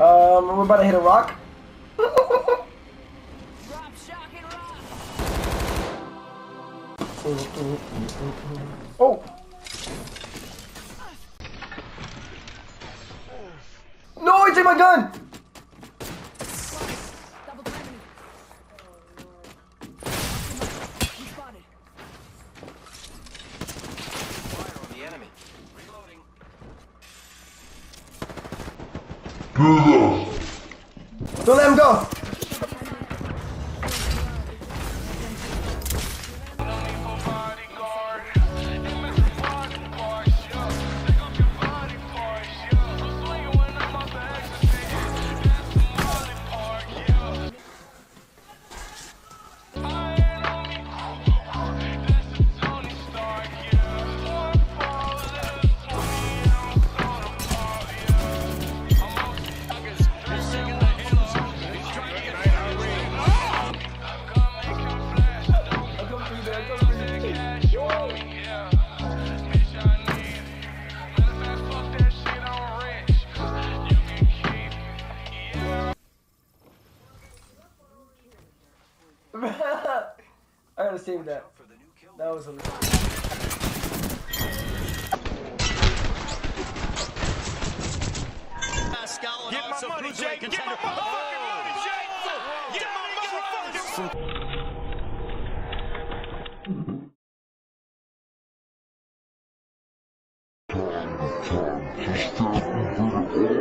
We're about to hit a rock. Oh! No, he took my gun! Don't let him go! I gotta save that. That was a get my money, Jake! Get my motherfucking money, Jake! Get my motherfucking money! Just